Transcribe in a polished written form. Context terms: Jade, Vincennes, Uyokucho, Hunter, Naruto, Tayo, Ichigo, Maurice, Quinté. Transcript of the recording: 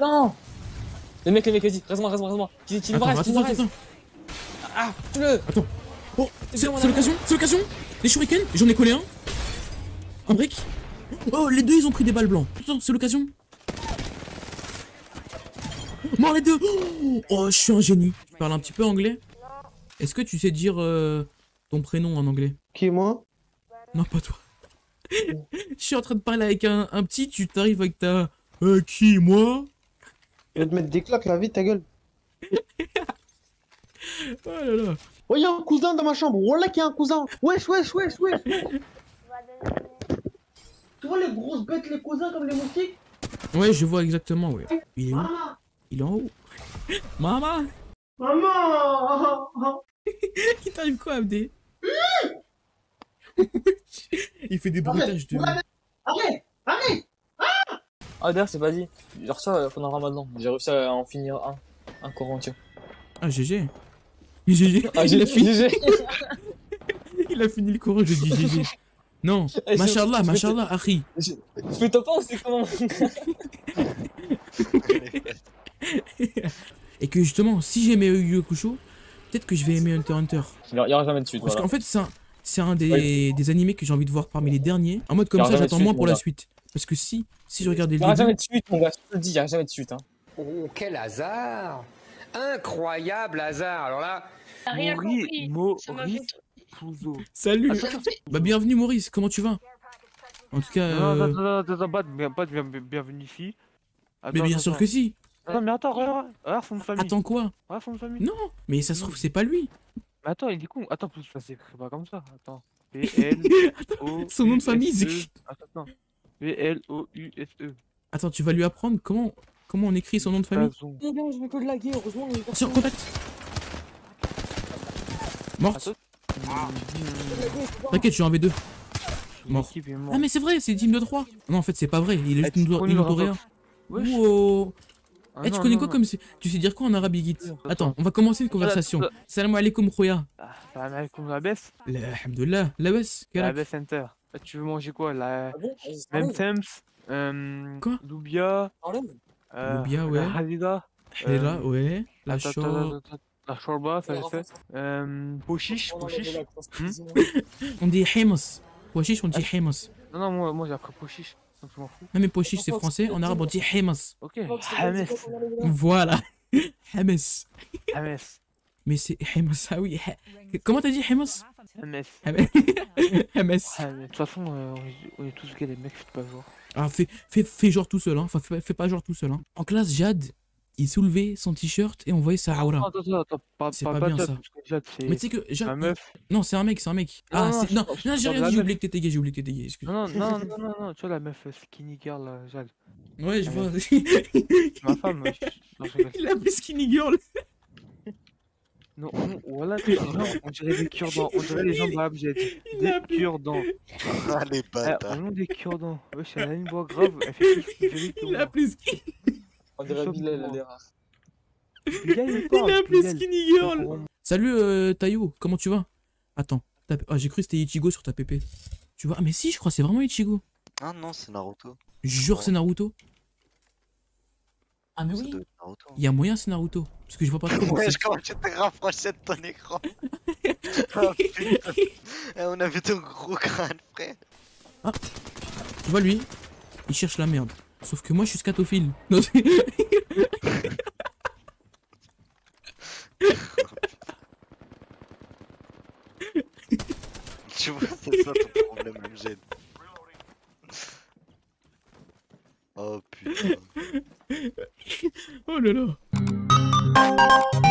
Non. Le mec, vas-y, reste-moi. Qui me reste, qui me reste. Ah, tue-le. Attends. Oh, c'est l'occasion. Les shurikens, j'en ai collé un. Un break. Oh, les deux, ils ont pris des balles blancs. Putain, c'est l'occasion. Mort les deux. Oh, je suis un génie. Tu parles un petit peu anglais? Est-ce que tu sais dire ton prénom en anglais? Qui, moi? Non, pas toi. Je suis en train de parler avec un petit, tu t'arrives avec ta... qui, moi? Il va te mettre des claques, là, vite, ta gueule. Oh là là. Oh, y'a un cousin dans ma chambre. Oh là, qu'il y a un cousin. Wesh. Tu vois les grosses bêtes, les cousins, comme les moustiques? Ouais, je vois exactement, ouais. Il est où? Il est en haut. Maman. Il t'arrive quoi, Abdé? Il fait des bruitages de... Arrête. Ah d'ailleurs c'est pas dit, j'ai reçu pendant Ramadan, j'ai réussi à en finir un corps entier. Ah GG. GG. Il a fini le cours, j'ai dit GG. Non, machallah, Harry. Je fais top 1 ou c'est comment? Et que justement, si j'aimais Uyokucho, peut-être que je vais aimer Hunter x Hunter. Il n'y aura jamais de suite. Parce qu'en fait c'est un des animés que j'ai envie de voir parmi les derniers. En mode comme ça j'attends moins pour la suite. Parce que si je regardais le début... Il n'y aura jamais de suite, mon gars, je te le dis, il n'y aura jamais de suite. Hein. Oh, quel hasard! Incroyable hasard! Alors là... Maurice... Salut! Bah bienvenue Maurice, comment tu vas? En tout cas... Non, bienvenue ici. Mais bien sûr que si! Non mais attends, regarde son famille. Attends quoi? Regarde son famille. Non, mais ça se trouve c'est pas lui. Mais attends, il est con. Attends, ça s'écrit pas comme ça. Attends. Son nom de famille c'est... Attends. L-O-U-S-E. Attends, tu vas lui apprendre comment on écrit son nom de famille. Oh non, je vais que laguer, heureusement. Sur contact. Morte. T'inquiète, je suis en V2. Mort. Ah, mais c'est vrai, c'est team de 3. Non, en fait, c'est pas vrai, il est juste nous coréen. Wow. Eh, tu connais quoi comme. Tu sais dire quoi en arabe, Yigit? Attends, on va commencer une conversation. Salam alaikum, Khoya. Salam alaikum, la baisse. Alhamdulillah, la baisse. La baisse, enter. Tu veux manger quoi là? Même temps. Quoi? Loubia. Loubia, ouais. Halida. Halida, ouais. La chorba. La chorba, ça je sais. Pochiche. On dit Hemos. Pochiche, on dit Hemos. Non, moi j'ai appris Pochiche. Donc je m'en fous. Non, mais Pochiche c'est français. En arabe on dit Hemos. Ok. Hames. Voilà. Hames. Mais c'est Hemos, ah oui. Comment t'as dit Hemos? Hames. De toute façon, on est tous gars les mecs, faites pas genre. Ah, fais genre tout seul, hein. Enfin, fais pas genre tout seul, hein. En classe, Jade, il soulevait son t-shirt et envoyait sa aura. C'est pas bien ça. Mais tu sais que Jade. Non, c'est un mec, Ah, non, j'ai rien dit, j'ai oublié que t'étais gay, excuse. Non, tu vois la meuf skinny girl, Jade. Ouais, je vois. Ma femme, il a plus skinny girl. Non, voilà, on dirait des cure-dents, on dirait les gens de l'abject. Des cure-dents. Ah, les bâtards. On a des cure-dents. Wesh, elle a une voix grave, elle fait plus. Il a plus skinny. On dirait Bilal, elle est rare. Il a plus skinny girl. Salut Tayo, comment tu vas? Attends, ah, j'ai cru que c'était Ichigo sur ta PP. Tu vois, ah, mais si, je crois que c'est vraiment Ichigo. Ah non, c'est Naruto. Jure, c'est Naruto. Ah mais oui, il y a moyen c'est Naruto, parce que je vois pas trop. Ouais, comment tu t'es rapproché de ton écran. Oh, putain. On a vu ton gros crâne, frère. Ah, tu vois lui, il cherche la merde. Sauf que moi je suis scatophile. Non, tu vois, c'est ça ton problème, MG. Oh putain. Oh là là.